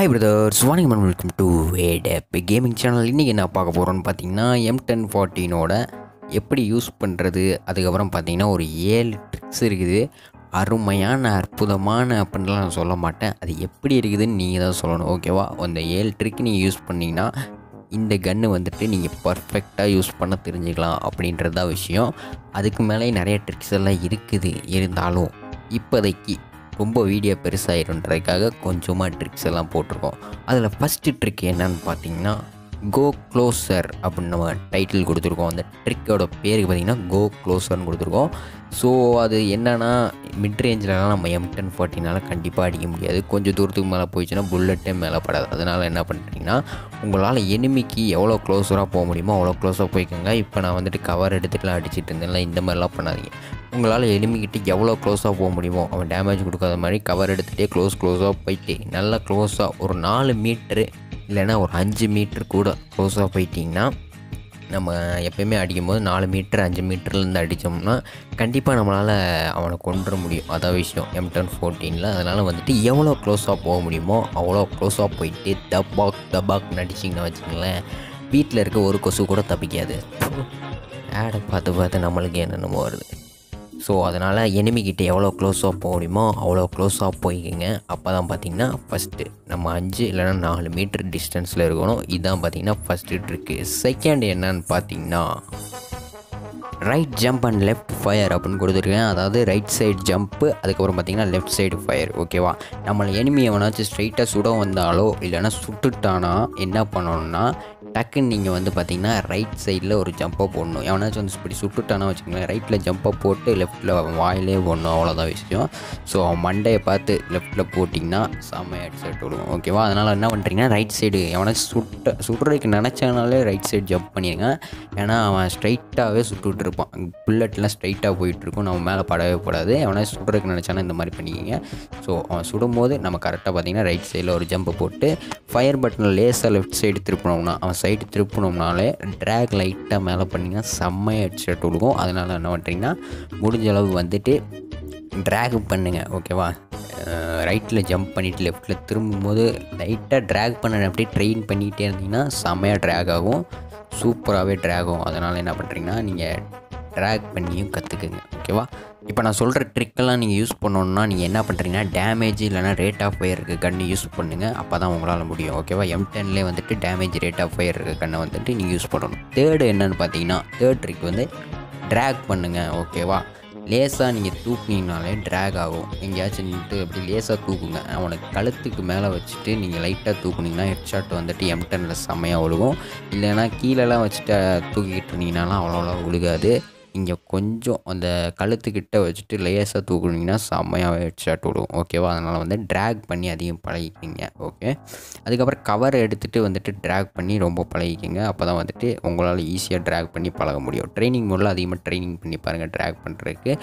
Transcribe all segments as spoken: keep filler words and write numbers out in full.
Hi brothers, வணக்கம் and welcome to Vedapu Gaming Channel. இன்னைக்கு என்ன பார்க்க போறோம்னு பாத்தீங்கன்னா M ten fourteen ஓட எப்படி யூஸ் பண்றது, அதுக்கு அப்புறம் பாத்தீங்கன்னா ஒரு ஏழு ட்ரிக்ஸ் இருக்குது. அருமையான அற்புதமான அப்படினா நான் சொல்ல மாட்டேன், அது எப்படி இருக்குதுன்னு நீங்க தான் சொல்லணும். ஓகேவா, அந்த ஏழு ட்ரிக் நீங்க யூஸ் பண்ணீங்கன்னா இந்த கன்னு வந்துட்டு நீங்கள் பர்ஃபெக்டாக யூஸ் பண்ண தெரிஞ்சுக்கலாம் அப்படின்றது தான் விஷயம். அதுக்கு மேலே நிறைய ட்ரிக்ஸ் எல்லாம் இருக்குது, இருந்தாலும் இப்போதைக்கு ரொம்ப வீடியோ பெருசாகிடுன்றதுக்காக கொஞ்சமாக ட்ரிக்ஸ் எல்லாம் போட்டிருக்கோம். அதில் ஃபஸ்ட்டு ட்ரிக் என்னன்னு பார்த்தீங்கன்னா கோ க்ளோசர் அப்படின்னு நம்ம டைட்டில் கொடுத்துருக்கோம். அந்த ட்ரிக்கோட பேருக்கு பார்த்திங்கன்னா கோ க்ளோசர்னு கொடுத்துருக்கோம். ஸோ அது என்னென்னா, மிட் ரேஞ்சிலலாம் நம்ம M ten fourteen கண்டிப்பாக அடிக்க முடியாது. கொஞ்சம் தூரத்துக்கு மேலே போயிடுச்சுன்னா புல்லட்டே மேலே படாது. அதனால் என்ன பண்ணுறீங்கன்னா, உங்களால் எனிமிக்கு எவ்வளோ க்ளோஸராக போக முடியுமோ அவ்வளோ க்ளோஸாக போய்க்கோங்க. இப்போ நான் வந்துட்டு கவர் எடுத்துகிட்டுலாம் அடிச்சுட்டு இருந்தேன்ல, இந்த மாதிரிலாம் பண்ணாதீங்க. உங்களால் எனிமிக்கிட்ட எவ்வளோ க்ளோஸாக போக முடியுமோ அவன் டேமேஜ் கொடுக்காத மாதிரி கவர் எடுத்துகிட்டே க்ளோஸ் க்ளோஸாக போயிட்டு நல்லா க்ளோஸாக ஒரு நாலு மீட்ரு இல்லைன்னா ஒரு அஞ்சு மீட்ரு கூட க்ளோஸாக போயிட்டிங்கன்னா, நம்ம எப்போயுமே அடிக்கும்போது நாலு மீட்ரு அஞ்சு மீட்டர்லேருந்து அடித்தோம்னா கண்டிப்பாக நம்மளால் அவனை கொண்டுட முடியும். அதான் விஷயம் M ten fourteen. அதனால் வந்துட்டு எவ்வளோ க்ளோஸாக போக முடியுமோ அவ்வளோ க்ளோஸாக போயிட்டு தபாக் தபாக் நடிச்சிங்கன்னா வச்சுங்களேன், வீட்டில் இருக்க ஒரு கொசு கூட தப்பிக்காது. ஆடை பார்த்து பார்த்து நம்மளுக்கு என்னென்னமோ வருது. ஸோ அதனால் எனிமிக்கிட்ட எவ்வளோ க்ளோஸாக போக முடியுமோ அவ்வளோ க்ளோஸாக போய்க்குங்க. அப்போ தான் பார்த்திங்கன்னா ஃபஸ்ட்டு நம்ம அஞ்சு இல்லைனா நாலு மீட்டர் டிஸ்டன்ஸில் இருக்கணும். இதுதான் பார்த்திங்கன்னா ஃபஸ்ட்டு ட்ரிக்கு. செகண்ட் என்னன்னு பார்த்திங்கன்னா right jump and left fire அப்படின்னு கொடுத்துருக்கேன். அதாவது ரைட் சைடு ஜம்ப்பு, அதுக்கப்புறம் பார்த்திங்கன்னா லெஃப்ட் சைடு ஃபயர். ஓகேவா, நம்மளை எனிமி எவனாச்சும் ஸ்ட்ரைட்டாக சுட வந்தாலோ இல்லைனா சுட்டுட்டானா என்ன பண்ணணும்னா, டக்குன்னு நீங்கள் வந்து பார்த்திங்கன்னா ரைட் சைடில் ஒரு ஜம்ப்பை போடணும். எவனாச்சும் வந்து இப்படி சுட்டுட்டானா வச்சுக்கோங்களேன், ரைட்டில் ஜம்ப்பை போட்டு லெஃப்டில் வாயிலே போடணும். அவ்வளோதான் விஷயம். ஸோ மண்டையை பார்த்து லெஃப்டில் போட்டிங்கன்னா செம்மையாக அடிச்சுட்டு விடுவோம். ஓகேவா, அதனால் என்ன பண்ணுறீங்கன்னா ரைட் சைடு எவனாச்சும் சுட்ட சுடுறதுக்கு நினச்சானாலே ரைட் சைடு ஜம்ப் பண்ணிடுங்க. ஏன்னா அவன் ஸ்ட்ரைட்டாகவே சுட்டுவிட்டு இருப்பான், புல்லட்லாம் ஸ்ட்ரைட்டாக போயிட்டுருக்கும், நம்ம மேலே படவே கூடாது. அவனை சுடுறதுக்கு நினச்சானா இந்த மாதிரி பண்ணிக்கிங்க. ஸோ அவன் சுடும்போது நம்ம கரெக்டாக பார்த்திங்கன்னா ரைட் சைடில் ஒரு ஜம்பை போட்டு ஃபயர் பட்டனை லேசாக லெஃப்ட் சைடு திருப்பினோம்னா, அவன் சைடு திருப்பினோம்னாலே ட்ராக் லைட்டாக மேலே பண்ணிங்கன்னா செம்மையாக ஹெட்ஷாட் கொடுக்கும். அதனால் என்ன பண்ணுறீங்கன்னா முடிஞ்ச அளவு வந்துட்டு ட்ராக் பண்ணுங்கள். ஓகேவா, ரைட்டில் ஜம்ப் பண்ணிவிட்டு லெஃப்ட்டில் திரும்பும்போது லைட்டாக ட்ராக் பண்ண அப்படியே ட்ரெயின் பண்ணிக்கிட்டே இருந்தீங்கன்னா செம்மையாக ட்ராக் ஆகும், சூப்பராகவே ட்ராக் ஆகும். அதனால் என்ன பண்ணுறீங்கன்னா நீங்கள் ட்ராக் பண்ணியும் கற்றுக்குங்க. ஓகேவா, இப்போ நான் சொல்கிற ட்ரிக்கெல்லாம் நீங்கள் யூஸ் பண்ணணுன்னா நீங்கள் என்ன பண்ணுறீங்கன்னா டேமேஜ் இல்லைனா ரேட் ஆஃப் ஃபயர் இருக்க கன்று யூஸ் பண்ணுங்கள். அப்போ தான் உங்களால் முடியும். ஓகேவா, M tenலே வந்துட்டு டேமேஜ் ரேட் ஆஃப் ஃபயர் இருக்க கன்னை வந்துட்டு நீங்கள் யூஸ் பண்ணணும். தேர்டு என்னென்னு பார்த்தீங்கன்னா தேர்ட் ட்ரிக் வந்து ட்ராக் பண்ணுங்கள். ஓகேவா, லேசாக நீங்கள் தூக்குனீங்கனாலே ட்ராக் ஆகும். எங்கேயாச்சும் நின்றுட்டு அப்படி லேசாக தூக்குங்க, அவனுக்கு கழுத்துக்கு மேலே வச்சுட்டு நீங்கள் லைட்டாக தூக்குனிங்கன்னா ஹெட்ஷாட் வந்துட்டு எம்டனில் செம்மையாக ஒழுகும். இல்லைனா கீழெலாம் வச்சுட்டு தூக்கிக்கிட்டு இருந்தீங்கனாலாம் அவ்வளோவா ஒழுகாது. இங்கே கொஞ்சம் அந்த கழுத்துக்கிட்ட வச்சுட்டு லேசாக தூக்குனிங்கன்னா செம்மையாக ஹெட்ஷாட் ஒழுகும். ஓகேவா, அதனால் வந்து ட்ராக் பண்ணி அதிகம் பழகிக்கிங்க. ஓகே, அதுக்கப்புறம் கவர் எடுத்துகிட்டு வந்துட்டு ட்ராக் பண்ணி ரொம்ப பழகிக்கிங்க. அப்போ தான் வந்துட்டு உங்களால் ஈஸியாக ட்ராக் பண்ணி பழக முடியும். ட்ரைனிங் மோடில் அதிகமாக ட்ரைனிங் பண்ணி பாருங்கள், ட்ராக் பண்ணுறதுக்கு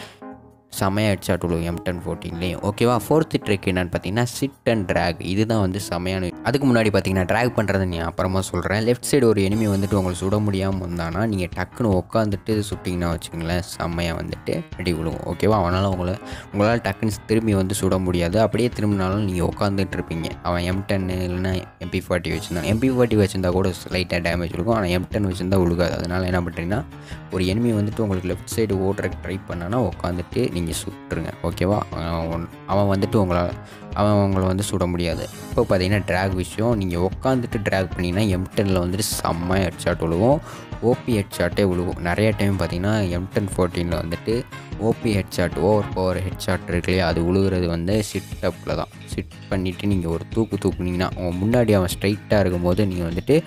செமையாக ஹெட்ஷாட் ஒழுகும் M ten fourteen. ஓகேவா, ஃபோர்த்து ட்ரிக் என்னென்னு பார்த்தீங்கன்னா சிட் அண்ட் ட்ராக். இதுதான் வந்து செமையான. அதுக்கு முன்னாடி பார்த்தீங்கன்னா ட்ராக் பண்ணுறது நான் அப்புறமா சொல்கிறேன். லெஃப்ட் சைடு ஒரு எனிமி வந்துட்டு உங்களுக்கு சுட முடியாமல் வந்தானா நீங்கள் டக்குன்னு உட்காந்துட்டு சுட்டிங்கன்னா வச்சுங்களேன் செம்மையாக வந்துட்டு அடி விழுவும். ஓகேவா, அவனால் உங்களை உங்களால் டக்குன்னு திரும்பி வந்து சுட முடியாது. அப்படியே திரும்பினாலும் நீங்கள் உட்காந்துட்டு இருப்பீங்க. அவன் M ten இல்லைன்னா M P forty வச்சுருந்தான். M P forty வச்சுருந்தா கூட லைட்டாக டேமேஜ் இருக்கும், ஆனால் M ten வச்சுருந்தா ஒழுகாது. அதனால் என்ன பண்ணுறீங்கன்னா ஒரு எனிமி வந்துட்டு உங்களுக்கு லெஃப்ட் சைடு ஓடுறக்கு ட்ரை பண்ணானா உட்காந்துட்டு நீங்கள் சுட்டுருங்க. ஓகேவா, அவன் வந்துட்டு உங்களை அவன் உங்களை வந்து சுட முடியாது. இப்போ பார்த்தீங்கன்னா ட்ராக் விஷயம், நீங்கள் உட்காந்துட்டு ட்ராக் பண்ணிங்கன்னா M tenல வந்துட்டு செம்மையாக ஹெட்ஷாட் விழுவும், ஓபி ஹெட்ஷாட்டே விழுவும். நிறைய டைம் பார்த்தீங்கன்னா M ten fourteen வந்துட்டு OP headshot over power headshot இருக்குல்லையே, அது விழுகிறது வந்து சிட்டப்பில் தான். சிட் பண்ணிவிட்டு நீங்கள் ஒரு தூக்கு தூக்குனிங்கன்னா அவன் முன்னாடி அவன் ஸ்ட்ரைட்டாக இருக்கும்போது நீங்கள் வந்துட்டு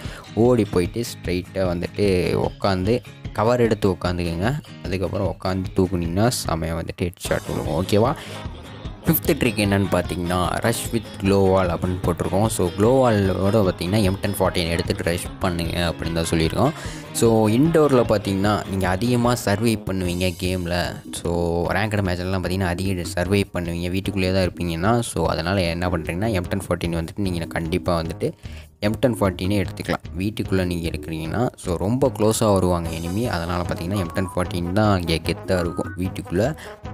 ஓடி போயிட்டு ஸ்ட்ரைட்டாக வந்துட்டு உட்காந்து கவர் எடுத்து உட்காந்துக்குங்க. அதுக்கப்புறம் உட்காந்து தூக்குனிங்கன்னா செம்மையாக வந்துட்டு ஹெட்ஷாட் விழுவும். ஓகேவா, ஃபிஃப்த்து ட்ரிக் என்னென்னு பார்த்தீங்கன்னா ரஷ் வித் க்ளோவால் அப்படின்னு போட்டிருக்கோம். ஸோ க்ளோவாலோட பார்த்திங்கன்னா M ten fourteen எடுத்துகிட்டு ரஷ் பண்ணுங்க அப்படின்னு தான் சொல்லியிருக்கோம். ஸோ இன்டோரில் பார்த்தீங்கன்னா நீங்கள் அதிகமாக சர்வை பண்ணுவீங்க கேமில். ஸோ ரேங்கட் மேட்ச்லாம் பார்த்தீங்கன்னா அதிக சர்வை பண்ணுவீங்க, வீட்டுக்குள்ளேயே தான் இருப்பீங்கன்னா. ஸோ அதனால் என்ன பண்ணுறீங்கன்னா எம் டென் ஃபோர்டீன் வந்துட்டு நீங்கள் கண்டிப்பாக வந்துட்டு எம் டென் ஃபோர்டீனே எடுத்துக்கலாம். வீட்டுக்குள்ளே நீங்கள் எடுக்கிறீங்கன்னா ஸோ ரொம்ப க்ளோஸாக வருவாங்க எனிமி, அதனால் பார்த்தீங்கன்னா எம் டென் ஃபோர்டீன் தான் இங்கே கெத்தாக இருக்கும் வீட்டுக்குள்ளே.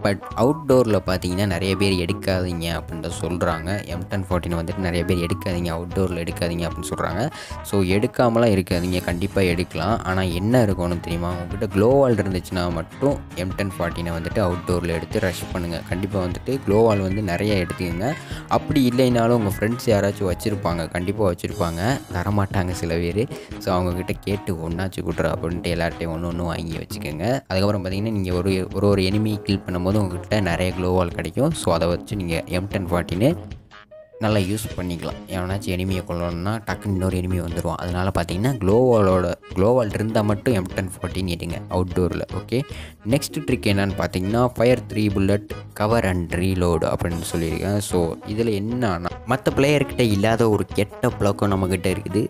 பட் அவுட்டோரில் பார்த்தீங்கன்னா நிறைய பேர் எடுக்காதீங்க அப்படின்னு சொல்கிறாங்க. எம் டென் ஃபோர்டீன் வந்துட்டு நிறைய பேர் எடுக்காதீங்க, அவுட்டோரில் எடுக்காதீங்க அப்படின்னு சொல்கிறாங்க. ஸோ எடுக்காமலாம் இருக்காதீங்க, கண்டிப்பாக எடுக்கலாம். ஆனால் என்ன இருக்கும்னு தெரியுமா, உங்கள்கிட்ட க்ளோவால் இருந்துச்சுன்னா மட்டும் எம் டென் ஃபோர்டீனை வந்துட்டு அவுட்டோரில் எடுத்து ரஷ் பண்ணுங்கள். கண்டிப்பாக வந்துட்டு க்ளோவால் வந்து நிறையா எடுத்துக்கோங்க. அப்படி இல்லைனாலும் உங்கள் ஃப்ரெண்ட்ஸ் யாராச்சும் வச்சுருப்பாங்க, கண்டிப்பாக வச்சுருப்பாங்க, தரமாட்டாங்க சில பேர். ஸோ அவங்கக்கிட்ட கேட்டு ஒன்றாச்சு கூட்டுற அப்படின்ட்டு எல்லார்ட்டையும் ஒன்று ஒன்று வாங்கி வச்சுக்கோங்க. அதுக்கப்புறம் பார்த்திங்கன்னா நீங்கள் ஒரு ஒரு ஒரு எனிமியை கில் பண்ணும்போது உங்கள்கிட்ட நிறைய க்ளோவால் கிடைக்கும். ஸோ அதை வச்சு நீங்கள் எம் டென் ஃபோர்டீனு நல்லா யூஸ் பண்ணிக்கலாம். எவனாச்சும் எனிமியை கொள்ளணும்னா டக்குன்னு இன்னொரு எனிமி வந்துடுவோம். அதனால் பார்த்தீங்கன்னா க்ளோவாலோட க்ளோவால் இருந்தால் மட்டும் எம் டென் ஃபோர்டீன் எடுங்க அவுட்டோரில். ஓகே, நெக்ஸ்ட் ட்ரிக் என்னன்னு பார்த்தீங்கன்னா fire three bullet cover and reload அப்படின்னு சொல்லியிருக்கேன். ஸோ இதில் என்னன்னா மற்ற பிளேயர்கிட்ட இல்லாத ஒரு கெட்ட பழக்கம் நம்மக்கிட்ட இருக்குது.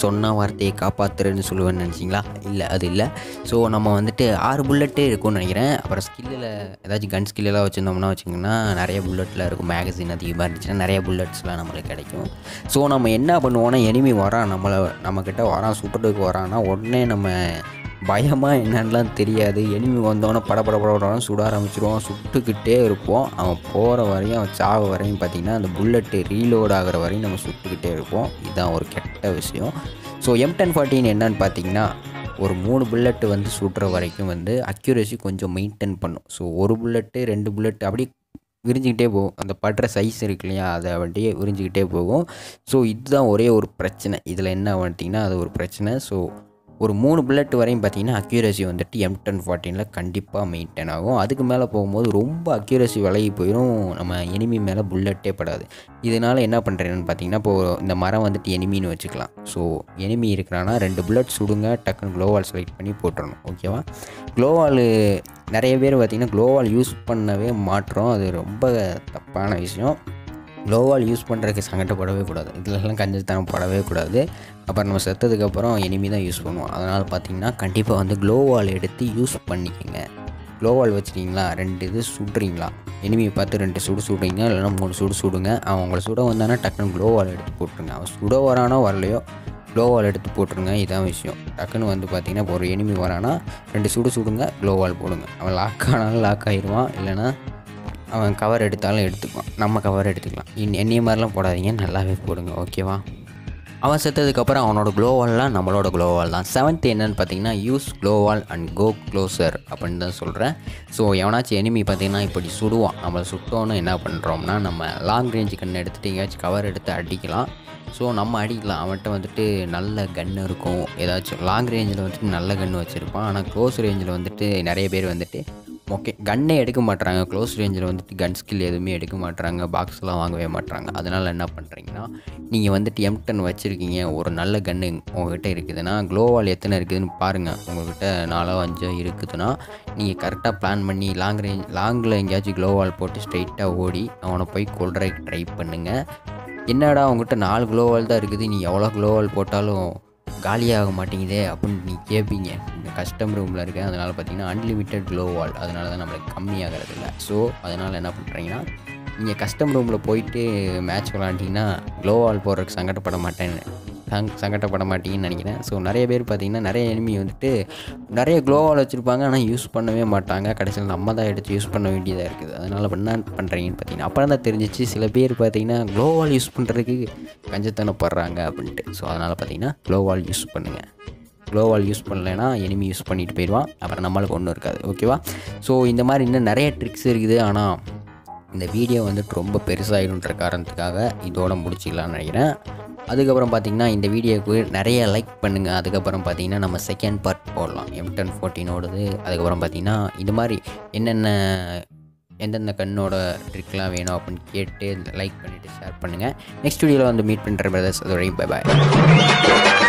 சொன்ன வார்த்தையை காப்பாற்றுறேன்னு சொல்லுவேன்னு நினச்சிங்களா? இல்லை, அது இல்லை. ஸோ நம்ம வந்துட்டு ஆறு புல்லட்டே இருக்கும்னு நினைக்கிறேன். அப்புறம் ஸ்கில்லில் ஏதாச்சும் கன் ஸ்கில்லாம் வச்சுருந்தோம்னா வச்சுக்கோங்கன்னா நிறைய புல்லட்டில் இருக்கும். மேகசின் அதிகமாக இருந்துச்சுன்னா நிறைய புல்லட்ஸ்லாம் நம்மளுக்கு கிடைக்கும். ஸோ நம்ம என்ன பண்ணுவோன்னா, எனிமி வரான், நம்மளை நம்மக்கிட்ட வரான், சுற்றுட்டுக்கு வரான்னா உடனே நம்ம பயமாக என்னன்னெலாம் தெரியாது, எனிமி வந்தோன்னே படப்பட படப்படணும் சுட ஆரம்பிச்சிடுவோம். சுட்டுக்கிட்டே இருப்போம் அவன் போகிற வரையும், அவன் சாவு வரையும். பார்த்திங்கன்னா அந்த புல்லட்டு ரீலோட் ஆகிற வரையும் நம்ம சுட்டுக்கிட்டே இருப்போம். இதுதான் ஒரு கெட்ட விஷயம். ஸோ எம் டென் ஃபோர்டீன் என்னன்னு பார்த்திங்கன்னா ஒரு மூணு புல்லட்டு வந்து சுடுற வரைக்கும் வந்து அக்யூரேசி கொஞ்சம் மெயின்டைன் பண்ணும். ஸோ ஒரு புல்லட்டு ரெண்டு புல்லட்டு அப்படியே விரிஞ்சிக்கிட்டே போகும். அந்த படுற சைஸ் இருக்கு இல்லையா, அதை அப்படியே விரிஞ்சிக்கிட்டே போகும். ஸோ இதுதான் ஒரே ஒரு பிரச்சனை. இதில் என்ன வந்துட்டிங்கன்னா அது ஒரு பிரச்சனை. ஸோ ஒரு மூணு புல்லட் வரையும் பார்த்திங்கன்னா அக்யூரசி வந்துட்டு எம் டென் ஃபோர்டீனில் கண்டிப்பாக மெயின்டைன் ஆகும். அதுக்கு மேலே போகும்போது ரொம்ப அக்யூரசி விலகி போயிடும், நம்ம எனிமி மேலே புல்லட்டே படாது. இதனால் என்ன பண்ணுறேன்னு பார்த்திங்கன்னா, இப்போது இந்த மரம் வந்துட்டு எனிமின்னு வச்சுக்கலாம். ஸோ எனிமி இருக்கிறான்னா ரெண்டு புல்லட் சுடுங்க, டக்குன்னு க்ளோவால் செலக்ட் பண்ணி போட்டுடணும். ஓகேவா? க்ளோவால் நிறைய பேர் பார்த்திங்கன்னா க்ளோவால் யூஸ் பண்ணவே மாட்டுறோம். அது ரொம்ப தப்பான விஷயம். க்ளோவால் யூஸ் பண்ணுறதுக்கு சங்கட்டப்படவே கூடாது, இதிலெல்லாம் கஞ்சத்தனம் படவே கூடாது. அப்புறம் நம்ம செத்ததுக்கப்புறம் எனிமி தான் யூஸ் பண்ணுவோம். அதனால் பார்த்திங்கன்னா கண்டிப்பாக வந்து க்ளோவால் எடுத்து யூஸ் பண்ணிக்கோங்க. க்ளோவால் வச்சுக்கிங்களா, ரெண்டு இது சுடுறீங்களா, எனிமியை பார்த்து ரெண்டு சுடு சுடுறீங்கன்னா இல்லைனா மூணு சுடு சுடுங்க. அவன் உங்களை சுட வந்தானா டக்குன்னு க்ளோவால் எடுத்து போட்டுருங்க. அவன் சுட வரானோ வரலையோ க்ளோவால் எடுத்து போட்டுருங்க. இதான் விஷயம். டக்குன்னு வந்து பார்த்திங்கன்னா இப்போ ஒரு எனிமி வரானா ரெண்டு சுடு சுடுங்க, க்ளோவால் போடுங்க. அவன் லாக் ஆனாலும் லாக் ஆகிடுவான், இல்லைனா அவன் கவர் எடுத்தாலும் எடுத்துக்கலாம், நம்ம கவர் எடுத்துக்கலாம். இன் என்னைய மாதிரிலாம் போடாதீங்க, நல்லாவே போடுங்க. ஓகேவா? அவன் செத்ததுக்கப்புறம் அவனோட க்ளோவால்லாம் நம்மளோட க்ளோவால் தான். செவன்த் என்னன்னு பார்த்தீங்கன்னா யூஸ் க்ளோவால் அண்ட் கோ க்ளோசர் அப்படின்னு தான் சொல்கிறேன். ஸோ எவனாச்சும் எனிமி பார்த்திங்கன்னா இப்படி சுடுவான், நம்மளை சுட்டோன்னு என்ன பண்ணுறோம்னா நம்ம லாங் ரேஞ்சு கன்று எடுத்துகிட்டு எங்கேயாச்சும் கவர் எடுத்து அடிக்கலாம். ஸோ நம்ம அடிக்கலாம். அவன்கிட்ட வந்துட்டு நல்ல கன்று இருக்கும், ஏதாச்சும் லாங் ரேஞ்சில் வந்துட்டு நல்ல கன்று வச்சுருப்பான். ஆனால் க்ளோஸ் ரேஞ்சில் வந்துட்டு நிறைய பேர் வந்துட்டு ஓகே கன்னே எடுக்க மாட்டுறாங்க, க்ளோஸ் ரேஞ்சில் வந்துட்டு கன் ஸ்கில் எதுவுமே எடுக்க மாட்டுறாங்க, பாக்ஸ்லாம் வாங்கவே மாட்டுறாங்க. அதனால் என்ன பண்ணுறீங்கன்னா, நீங்கள் வந்துட்டு எம் டென் வச்சுருக்கீங்க, ஒரு நல்ல கன்று உங்கள்கிட்ட இருக்குதுன்னா க்ளோவால் எத்தனை இருக்குதுன்னு பாருங்கள். உங்கள்கிட்ட நாலோ அஞ்சோ இருக்குதுன்னா நீங்கள் கரெக்டாக பிளான் பண்ணி லாங் ரேஞ்ச் லாங்கில் எங்கேயாச்சும் க்ளோவால் போட்டு ஸ்ட்ரைட்டாக ஓடி அவனை போய் கொல்றதுக்கு ட்ரை பண்ணுங்கள். என்னடா உங்கள்கிட்ட நாலு க்ளோவால் தான் இருக்குது, நீ எவ்வளோ க்ளோவால் போட்டாலும் காலியாக மாட்டேங்குதே அப்படின்னு நீ கேட்பீங்க. இந்த கஸ்டம் ரூமில் இருக்கேன். அதனால் பார்த்தீங்கன்னா அன்லிமிட்டட் க்ளோவால், அதனால தான் நம்மளுக்கு கம்மியாகிறது இல்லை. ஸோ அதனால் என்ன பண்ணுறீங்கன்னா, நீங்கள் கஸ்டம் ரூமில் போயிட்டு மேட்ச் விளாண்டிங்கன்னா க்ளோவால் போடுறதுக்கு சங்கடப்பட மாட்டேன்னு சங் சங்கடப்பட மாட்டீங்கன்னு நினைக்கிறேன். ஸோ நிறைய பேர் பார்த்திங்கன்னா நிறைய எனிமி வந்துட்டு நிறைய க்ளோவால் வச்சுருப்பாங்க, ஆனால் யூஸ் பண்ணவே மாட்டாங்க. கடைசியில் நம்ம தான் எடுத்து யூஸ் பண்ண வேண்டியதாக இருக்குது. அதனால் என்ன பண்ணுறீங்கன்னு பார்த்தீங்கன்னா, அப்புறம் தான் தெரிஞ்சிச்சு சில பேர் பார்த்திங்கன்னா க்ளோவால் யூஸ் பண்ணுறதுக்கு கஞ்சத்தனப்படுறாங்க அப்படின்ட்டு. ஸோ அதனால் பார்த்திங்கன்னா க்ளோவால் யூஸ் பண்ணுங்கள். க்ளோவால் யூஸ் பண்ணலைன்னா எனிமி யூஸ் பண்ணிட்டு போயிடுவான், அப்புறம் நம்மளுக்கு ஒன்றும் இருக்காது. ஓகேவா? ஸோ இந்த மாதிரி இன்னும் நிறைய ட்ரிக்ஸ் இருக்குது. ஆனால் இந்த வீடியோ வந்துட்டு ரொம்ப பெருசாகிடுன்ற காரணத்துக்காக இதோட முடிச்சிக்கலாம்னு நினைக்கிறேன். அதுக்கப்புறம் பார்த்திங்கன்னா இந்த வீடியோவுக்கு நிறைய லைக் பண்ணுங்கள். அதுக்கப்புறம் பார்த்திங்கன்னா நம்ம செகண்ட் பார்ட் போடலாம் எம் டென் ஃபோர்டீனோடது. அதுக்கப்புறம் பார்த்திங்கன்னா இந்த மாதிரி என்னென்ன எந்தெந்த கண்ணோட ட்ரிக்லாம் வேணும் அப்படின்னு கேட்டு லைக் பண்ணிவிட்டு ஷேர் பண்ணுங்கள். நெக்ஸ்ட் வீடியோவில் வந்து மீட் பண்ணுற பிரதர்ஸ். அதோடய பை பாய்.